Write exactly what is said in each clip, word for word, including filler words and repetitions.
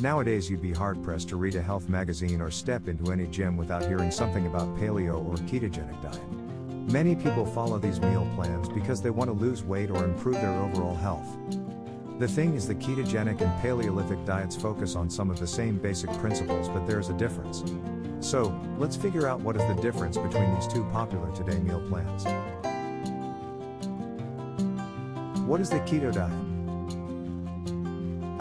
Nowadays you'd be hard-pressed to read a health magazine or step into any gym without hearing something about paleo or ketogenic diet. Many people follow these meal plans because they want to lose weight or improve their overall health. The thing is, the ketogenic and Paleolithic diets focus on some of the same basic principles, but there is a difference. So, let's figure out what is the difference between these two popular today meal plans. What is the keto diet?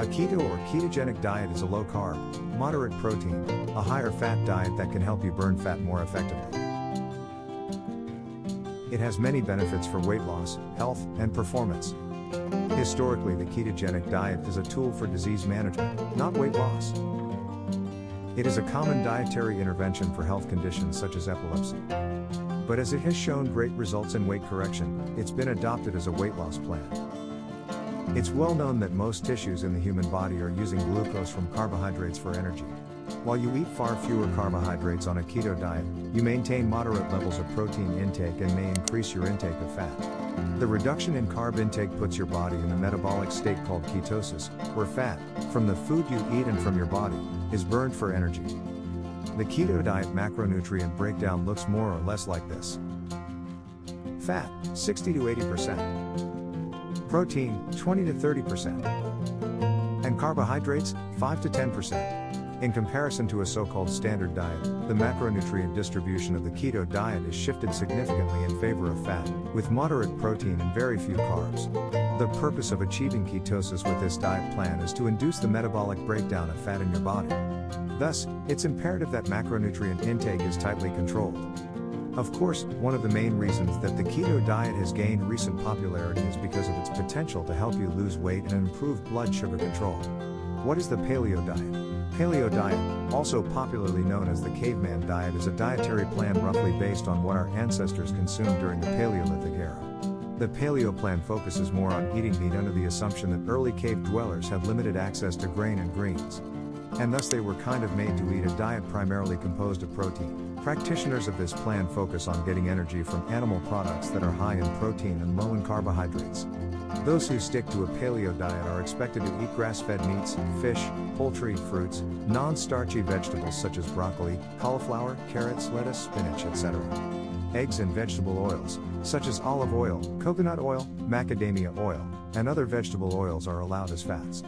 A keto or ketogenic diet is a low-carb, moderate protein, a higher-fat diet that can help you burn fat more effectively. It has many benefits for weight loss, health, and performance. Historically, the ketogenic diet is a tool for disease management, not weight loss. It is a common dietary intervention for health conditions such as epilepsy. But as it has shown great results in weight correction, it's been adopted as a weight loss plan. It's well known that most tissues in the human body are using glucose from carbohydrates for energy. While you eat far fewer carbohydrates on a keto diet, you maintain moderate levels of protein intake and may increase your intake of fat. The reduction in carb intake puts your body in a metabolic state called ketosis, where fat, from the food you eat and from your body, is burned for energy. The keto diet macronutrient breakdown looks more or less like this. Fat, sixty to eighty percent. Protein, twenty to thirty percent. And carbohydrates, five to ten percent. In comparison to a so-called standard diet, the macronutrient distribution of the keto diet is shifted significantly in favor of fat, with moderate protein and very few carbs. The purpose of achieving ketosis with this diet plan is to induce the metabolic breakdown of fat in your body. Thus, it's imperative that macronutrient intake is tightly controlled. Of course, one of the main reasons that the keto diet has gained recent popularity is because of its potential to help you lose weight and improve blood sugar control. What is the paleo diet? Paleo diet, also popularly known as the caveman diet, is a dietary plan roughly based on what our ancestors consumed during the Paleolithic era. The paleo plan focuses more on eating meat under the assumption that early cave dwellers had limited access to grain and greens, and thus they were kind of made to eat a diet primarily composed of protein. Practitioners of this plan focus on getting energy from animal products that are high in protein and low in carbohydrates. Those who stick to a paleo diet are expected to eat grass-fed meats, fish, poultry, fruits, non-starchy vegetables such as broccoli, cauliflower, carrots, lettuce, spinach, et cetera. Eggs and vegetable oils, such as olive oil, coconut oil, macadamia oil, and other vegetable oils are allowed as fats.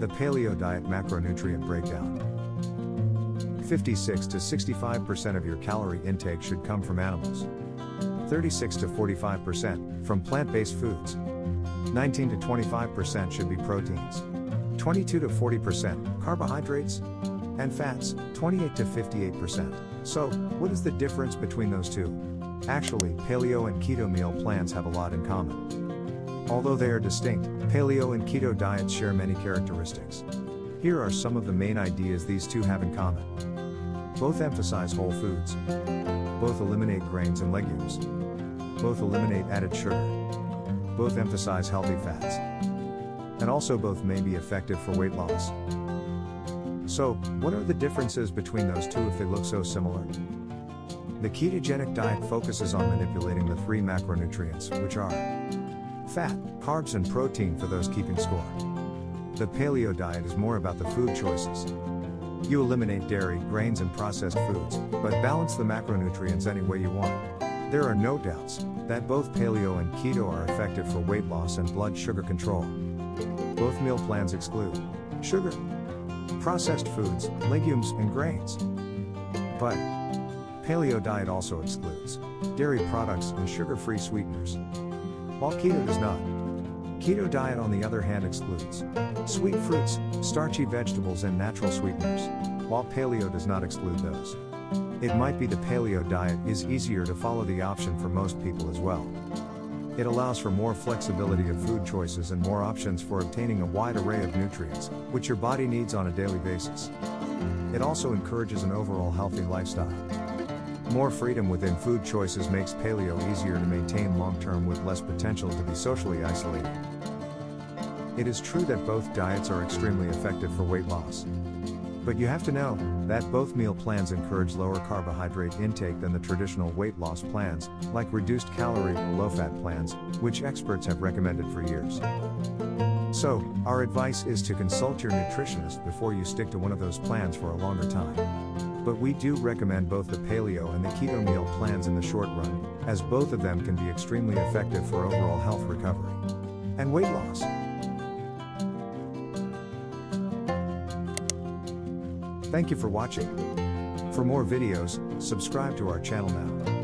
The paleo diet macronutrient breakdown. fifty-six to sixty-five percent of your calorie intake should come from animals. thirty-six to forty-five percent from plant-based foods. nineteen to twenty-five percent should be proteins. twenty-two to forty percent carbohydrates and fats, twenty-eight to fifty-eight percent. So, what is the difference between those two? Actually, paleo and keto meal plans have a lot in common. Although they are distinct, paleo and keto diets share many characteristics. Here are some of the main ideas these two have in common. Both emphasize whole foods. Both eliminate grains and legumes. Both eliminate added sugar. Both emphasize healthy fats. And also both may be effective for weight loss. So, what are the differences between those two if they look so similar? The ketogenic diet focuses on manipulating the three macronutrients, which are fat, carbs and protein for those keeping score. The paleo diet is more about the food choices. You eliminate dairy, grains and processed foods, but balance the macronutrients any way you want. There are no doubts that both paleo and keto are effective for weight loss and blood sugar control. Both meal plans exclude sugar, processed foods, legumes and grains. But paleo diet also excludes dairy products and sugar-free sweeteners, while keto does not. Keto diet, on the other hand, excludes sweet fruits, starchy vegetables and natural sweeteners, while paleo does not exclude those. It might be the paleo diet is easier to follow the option for most people as well. It allows for more flexibility of food choices and more options for obtaining a wide array of nutrients, which your body needs on a daily basis. It also encourages an overall healthy lifestyle. More freedom within food choices makes paleo easier to maintain long-term with less potential to be socially isolated. It is true that both diets are extremely effective for weight loss. But you have to know that both meal plans encourage lower carbohydrate intake than the traditional weight loss plans, like reduced calorie or low-fat plans, which experts have recommended for years. So, our advice is to consult your nutritionist before you stick to one of those plans for a longer time. But we do recommend both the paleo and the keto meal plans in the short run, as both of them can be extremely effective for overall health recovery and weight loss. Thank you for watching. For more videos, subscribe to our channel now.